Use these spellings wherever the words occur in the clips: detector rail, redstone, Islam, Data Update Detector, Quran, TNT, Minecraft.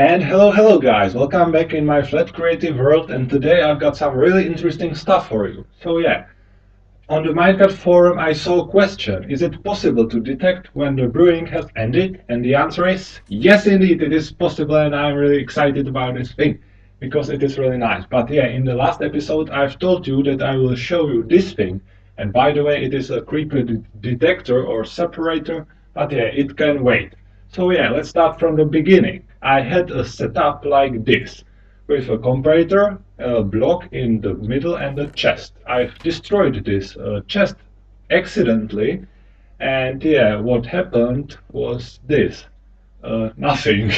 And hello guys, welcome back in my flat creative world, and today I've got some really interesting stuff for you. So yeah, on the Minecraft forum I saw a question: is it possible to detect when the brewing has ended? And the answer is yes, indeed it is possible, and I'm really excited about this thing because it is really nice. But yeah, in the last episode I've told you that I will show you this thing, and by the way it is a creeper detector or separator, but yeah, it can wait. So yeah, let's start from the beginning. I had a setup like this, with a comparator, a block in the middle and a chest. I've destroyed this chest accidentally, and yeah, what happened was this. Nothing.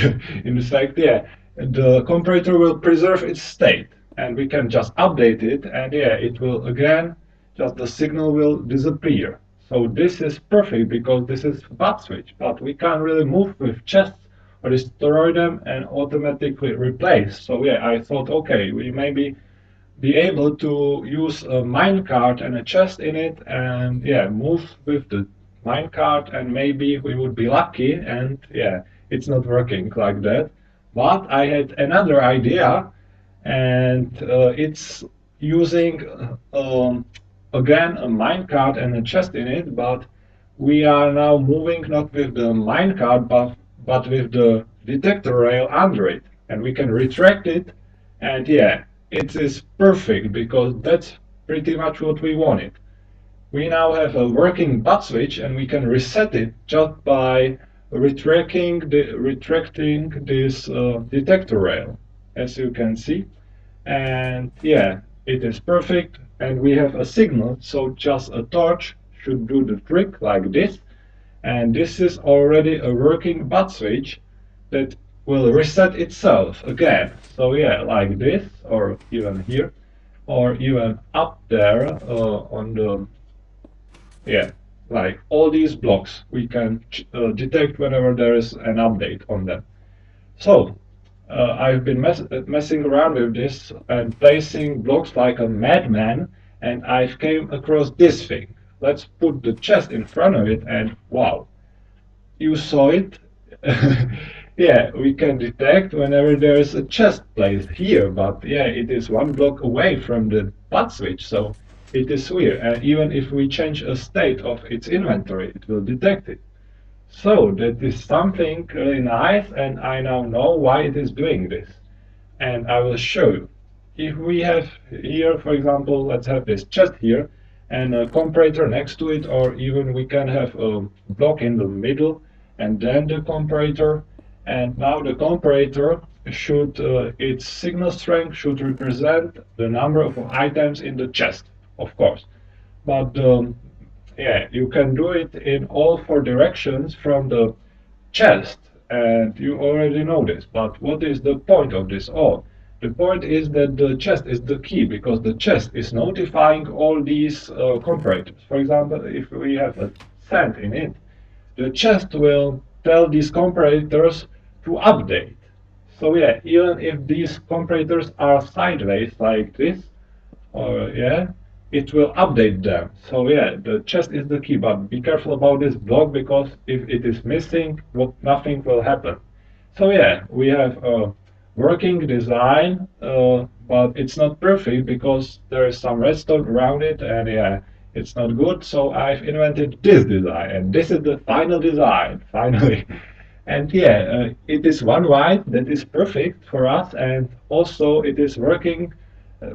In fact, yeah, the comparator will preserve its state, and we can just update it, and yeah, it will again, just the signal will disappear. So this is perfect because this is bug switch, but we can't really move with chests or destroy them and automatically replace. So yeah, I thought, okay, we maybe be able to use a minecart and a chest in it, and yeah, move with the minecart, and maybe we would be lucky. And yeah, it's not working like that. But I had another idea, and it's using again a minecart and a chest in it, but we are now moving not with the minecart but with the detector rail under it, and we can retract it, and yeah, it is perfect because that's pretty much what we wanted. We now have a working bug switch, and we can reset it just by retracting this detector rail, as you can see, and yeah, it is perfect. And we have a signal, so just a torch should do the trick, like this. And this is already a working bug switch that will reset itself again. So yeah, like this, or even here, or even up there on the, yeah, like all these blocks we can detect whenever there is an update on them. So I've been messing around with this and placing blocks like a madman, and I've came across this thing. Let's put the chest in front of it, and wow, you saw it. Yeah, we can detect whenever there is a chest placed here, but yeah, it is one block away from the bug switch, so it is weird. And even if we change a state of its inventory, it will detect it. So that is something really nice, and I now know why it is doing this, and I will show you. If we have here, for example, let's have this chest here and a comparator next to it, or even we can have a block in the middle and then the comparator, and now the comparator should, its signal strength should represent the number of items in the chest, of course, but yeah, you can do it in all four directions from the chest, and you already know this, but what is the point of this all? The point is that the chest is the key, because the chest is notifying all these comparators. For example, if we have a sand in it, the chest will tell these comparators to update. So yeah, even if these comparators are sideways like this, or yeah, it will update them. So yeah, the chest is the key, but be careful about this block, because if it is missing, nothing will happen. So yeah, we have a working design, but it's not perfect because there is some redstone around it, and yeah, it's not good. So I've invented this design, and this is the final design, finally. And yeah, it is one wide that is perfect for us, and also it is working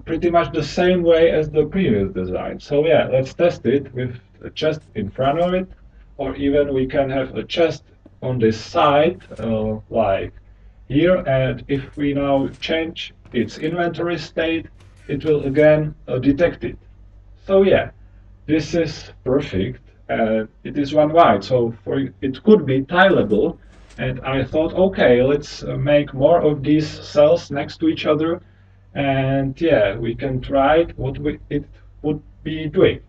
pretty much the same way as the previous design. So yeah, let's test it with a chest in front of it, or even we can have a chest on this side, like here, and if we now change its inventory state, it will again detect it. So yeah, this is perfect, and it is one wide, so it could be tileable, and I thought, okay, let's make more of these cells next to each other, and yeah, we can try it, it would be doing.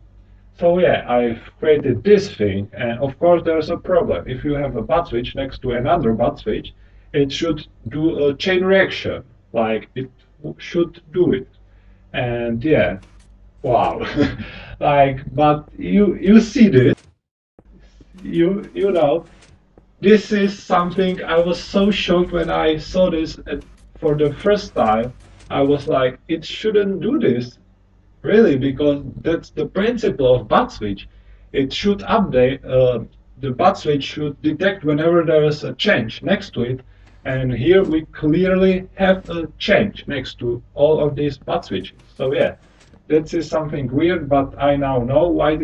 So yeah, I've created this thing, and of course there's a problem. If you have a bug switch next to another bug switch, it should do a chain reaction, like it should do it. And yeah, wow. Like, but you see this, you know, This is something I was so shocked when I saw this for the first time. I was like, it shouldn't do this, really, because that's the principle of bug switch. It should update, the bug switch should detect whenever there is a change next to it. And here we clearly have a change next to all of these bug switches. So yeah, this is something weird, but I now know why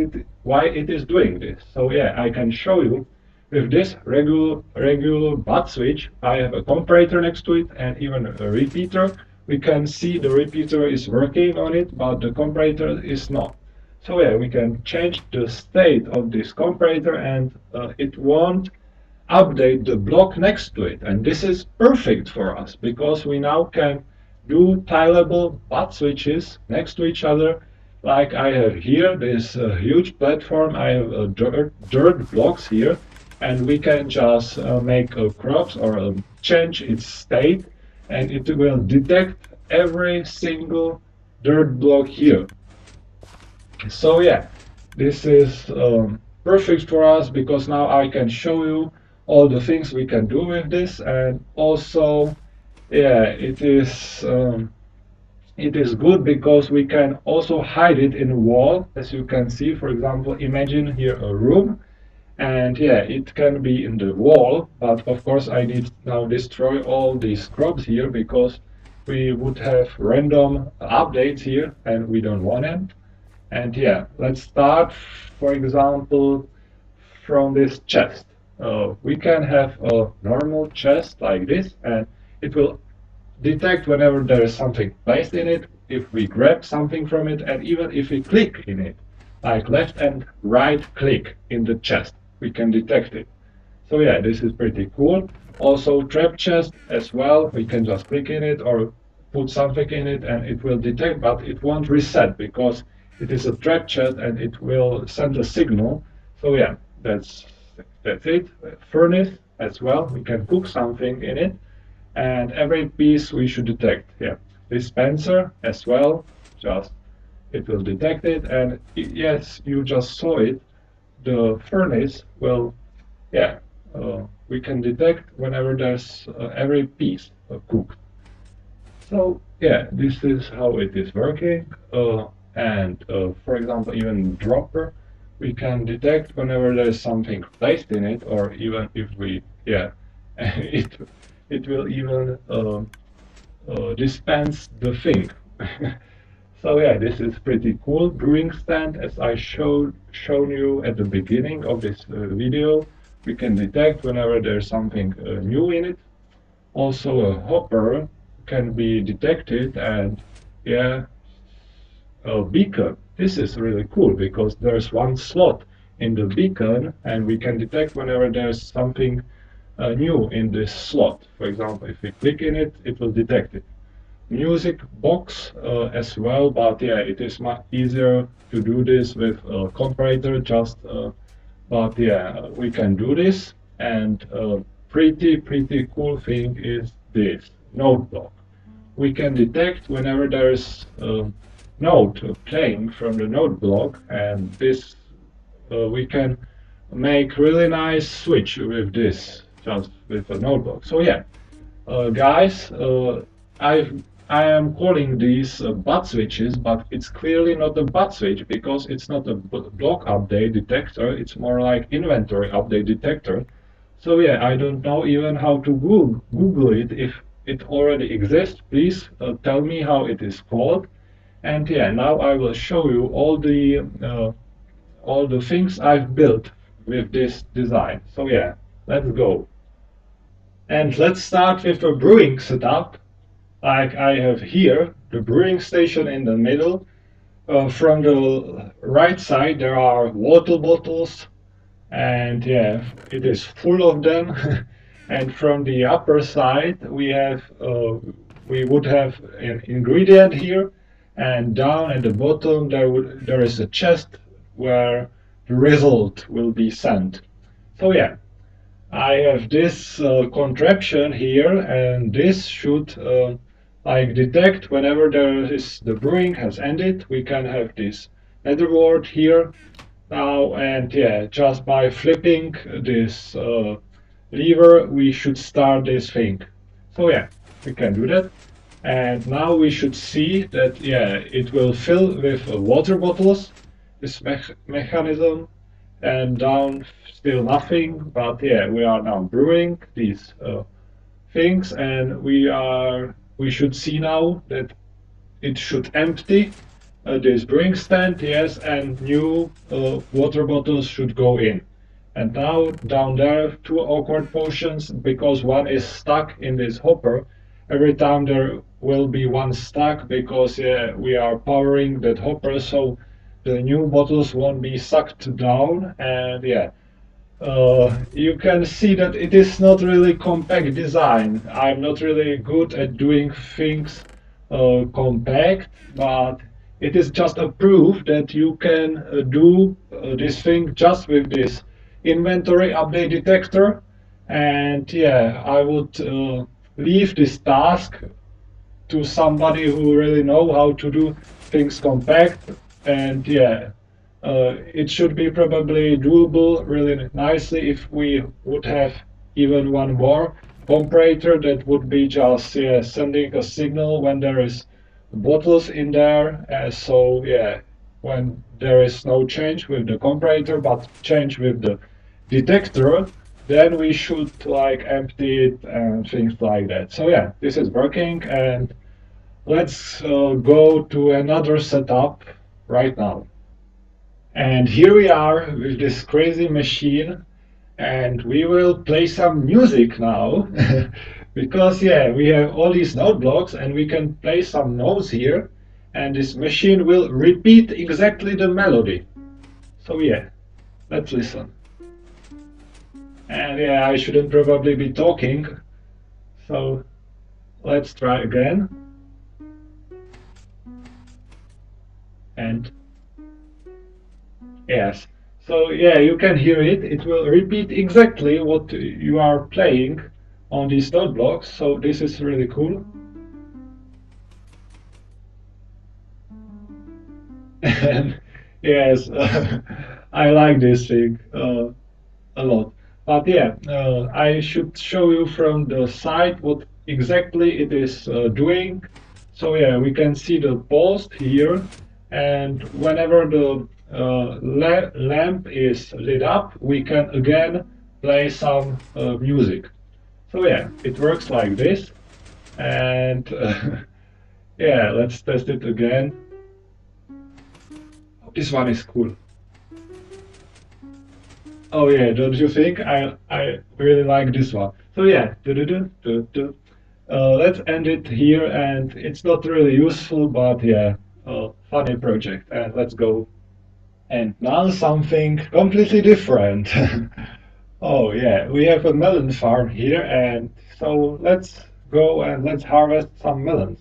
it is doing this. So yeah, I can show you. With this regular bug switch, I have a comparator next to it and even a repeater. We can see the repeater is working on it, but the comparator is not. So yeah, we can change the state of this comparator and it won't update the block next to it. And this is perfect for us because we now can do tileable bug switches next to each other. Like I have here, this huge platform, I have dirt blocks here, and we can just make a crops or change its state, and it will detect every single dirt block here. So yeah, this is perfect for us because now I can show you all the things we can do with this. And also, yeah, it is good because we can also hide it in a wall, as you can see. For example, imagine here a room, and yeah, it can be in the wall, but of course I need now destroy all these crops here because we would have random updates here and we don't want them. And yeah, let's start, for example, from this chest. We can have a normal chest like this, and it will detect whenever there is something placed in it, if we grab something from it, and even if we click in it, like left and right click in the chest, we can detect it. So yeah, this is pretty cool. Also trap chest as well, we can just click in it or put something in it and it will detect, but it won't reset because it is a trap chest and it will send a signal. So yeah, that's it. Furnace as well, we can cook something in it and every piece we should detect. Yeah, dispenser as well, just it will detect it, and yes, you just saw it, the furnace will, yeah, we can detect whenever there's every piece cooked. So yeah, this is how it is working. For example, even dropper, we can detect whenever there's something placed in it, or even if we, yeah, it will even dispense the thing. So yeah, this is pretty cool. Brewing stand, as I shown you at the beginning of this video, we can detect whenever there's something new in it. Also a hopper can be detected, and yeah, a beacon. This is really cool because there's one slot in the beacon and we can detect whenever there's something new in this slot. For example, if we click in it, it will detect it. Music box as well, but yeah, it is much easier to do this with a comparator just, but yeah, we can do this. And pretty cool thing is this note block. We can detect whenever there is a note playing from the note block, and this we can make really nice switch with this, just with a note block. So yeah, guys, I am calling these bug switches, but it's clearly not a bug switch because it's not a block update detector, it's more like inventory update detector. So yeah, I don't know even how to Google it. If it already exists, please tell me how it is called. And yeah, now I will show you all the things I've built with this design. So yeah, let's go. And let's start with a brewing setup. Like I have here, the brewing station in the middle. From the right side there are water bottles, and yeah, it is full of them. And from the upper side we have, we would have an ingredient here, and down at the bottom there is a chest where the result will be sent. So yeah, I have this contraption here, and this should like detect whenever there is the brewing has ended. We can have this nether wart here now, and yeah, just by flipping this lever, we should start this thing. So yeah, we can do that. And now we should see that, yeah, it will fill with water bottles, this mechanism. And down still nothing, but yeah, we are now brewing these things, and we should see now that it should empty this brewing stand, yes, and new water bottles should go in. And now down there two awkward potions, because one is stuck in this hopper. Every time there will be one stuck, because yeah, we are powering that hopper, so the new bottles won't be sucked down. And yeah, you can see that it is not really compact design. I'm not really good at doing things compact, but it is just a proof that you can do this thing just with this inventory update detector. And yeah, I would leave this task to somebody who really know how to do things compact. And yeah, it should be probably doable really nicely if we would have even one more comparator that would be just sending a signal when there is bottles in there. So yeah, when there is no change with the comparator but change with the detector, then we should like empty it and things like that. So yeah, this is working, and let's go to another setup right now. And here we are with this crazy machine, and we will play some music now because yeah, we have all these note blocks and we can play some notes here, and this machine will repeat exactly the melody. So yeah, let's listen. And yeah, I shouldn't probably be talking, so let's try again. And yes, so yeah, you can hear it. It will repeat exactly what you are playing on these note blocks, so this is really cool. And yes, I like this thing a lot. But yeah, I should show you from the side what exactly it is doing. So yeah, we can see the post here, and whenever the lamp is lit up, we can again play some music. So yeah, it works like this. And yeah, let's test it again. This one is cool. Oh yeah, don't you think? I really like this one. So yeah, let's end it here, and it's not really useful, but yeah, funny project. And let's go. And now something completely different. Oh yeah, we have a melon farm here, and so let's go and let's harvest some melons.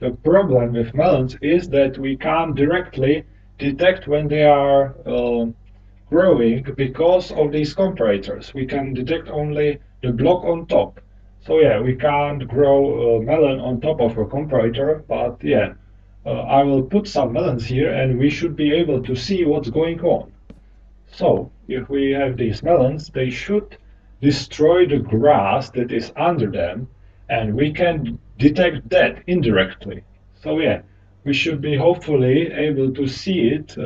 The problem with melons is that we can't directly detect when they are growing because of these comparators. We can detect only the block on top. So yeah, we can't grow a melon on top of a comparator, but yeah, I will put some melons here and we should be able to see what's going on. So if we have these melons, they should destroy the grass that is under them, and we can detect that indirectly. So yeah, we should be hopefully able to see it.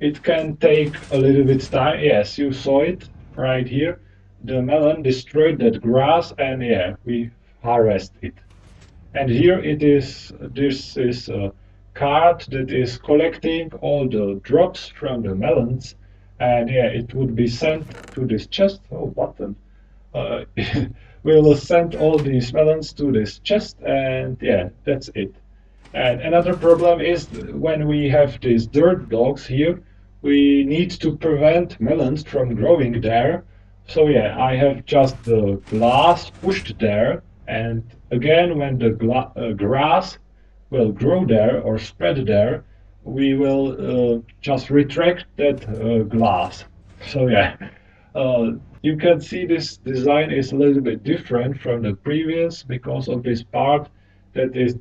It can take a little bit time. Yes, you saw it right here. The melon destroyed that grass, and yeah, we harvest it. And here it is, this is a cart that is collecting all the drops from the melons, and yeah, it would be sent to this chest. Oh, button. We will send all these melons to this chest, and yeah, that's it. And another problem is when we have these dirt blocks here, we need to prevent melons from growing there. So yeah, I have just the glass pushed there, and again, when the grass will grow there or spread there, we will just retract that glass. So yeah, you can see this design is a little bit different from the previous because of this part that is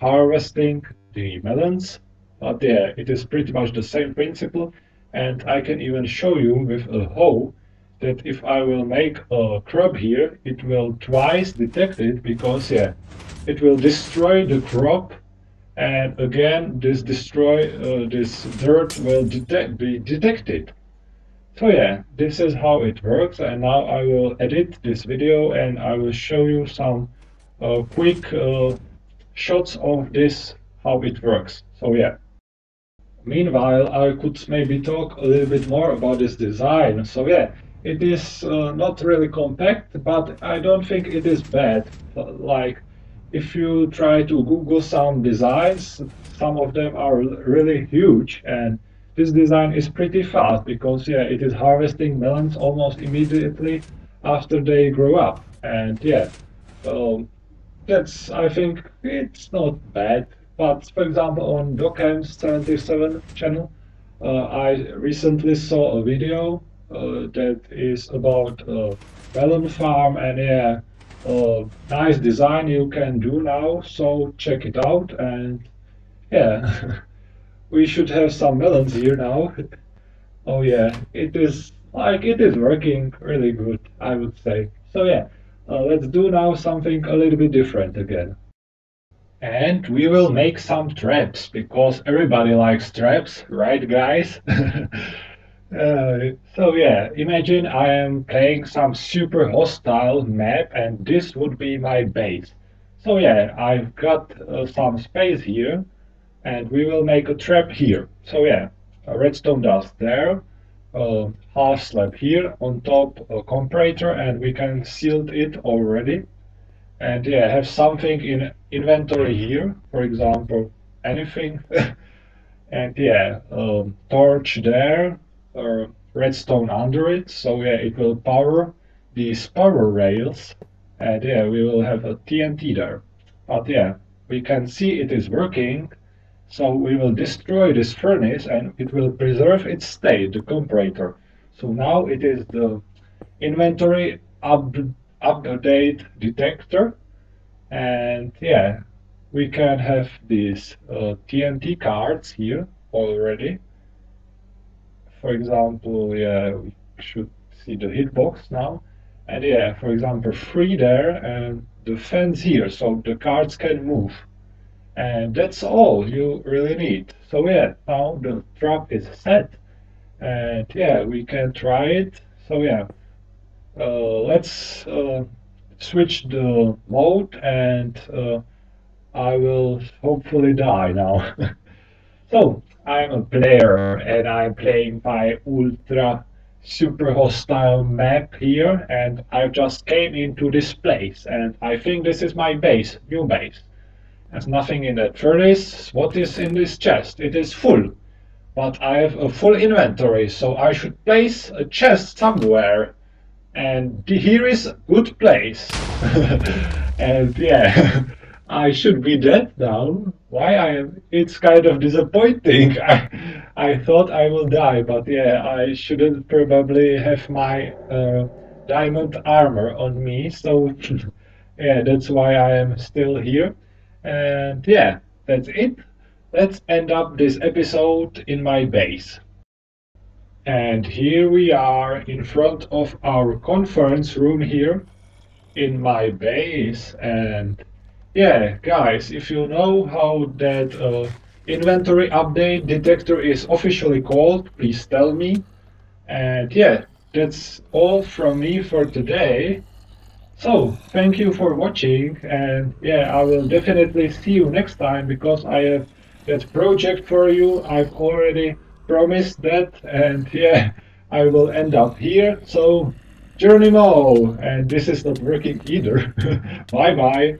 harvesting the melons. But yeah, it is pretty much the same principle, and I can even show you with a hoe that if I will make a crop here, it will twice detect it, because yeah, it will destroy the crop, and again this this dirt will be detected. So yeah, this is how it works, and now I will edit this video and I will show you some quick shots of this, how it works. So yeah. Meanwhile, I could maybe talk a little bit more about this design. So yeah, it is not really compact, but I don't think it is bad. Like, if you try to Google some designs, some of them are really huge, and this design is pretty fast, because yeah, it is harvesting melons almost immediately after they grow up. And yeah, that's, I think, it's not bad. But for example, on Dockham's 77 channel, I recently saw a video that is about a melon farm, and yeah, nice design you can do now, so check it out. And yeah, we should have some melons here now. Oh yeah, it is like, it is working really good, I would say. So yeah, let's do now something a little bit different again. And we will make some traps, because everybody likes traps, right guys? So yeah, imagine I am playing some super hostile map, and this would be my base. So yeah, I've got some space here, and we will make a trap here. So yeah, a redstone dust there, half slab here, on top a comparator, and we can seal it already. And yeah, have something in inventory here, for example, anything. And yeah, torch there, or redstone under it, so yeah, it will power these power rails. And yeah, we will have a TNT there. But yeah, we can see it is working, so we will destroy this furnace, and it will preserve its state, the comparator. So now it is the inventory update detector, and yeah, we can have these TNT cards here already. For example, yeah, we should see the hitbox now, and yeah, for example, 3 there, and the fence here, so the cards can move. And that's all you really need. So yeah, now the trap is set, and yeah, we can try it. So yeah, let's switch the mode, and I will hopefully die now. So I'm a player, and I'm playing my ultra super hostile map here, and I just came into this place, and I think this is my base, new base. There's nothing in that furnace. What is in this chest? It is full, but I have a full inventory, so I should place a chest somewhere. And here is a good place. And yeah, I should be dead now. Why I am? It's kind of disappointing. I thought I will die, but yeah, I shouldn't probably have my diamond armor on me. So yeah, that's why I am still here. And yeah, that's it. Let's end up this episode in my base. And here we are in front of our conference room here in my base. And yeah, guys, if you know how that inventory update detector is officially called, please tell me. And yeah, that's all from me for today. So thank you for watching, and yeah, I will definitely see you next time, because I have that project for you. I've already promised that, and yeah, I will end up here. So journey mode, and this is not working either. Bye bye.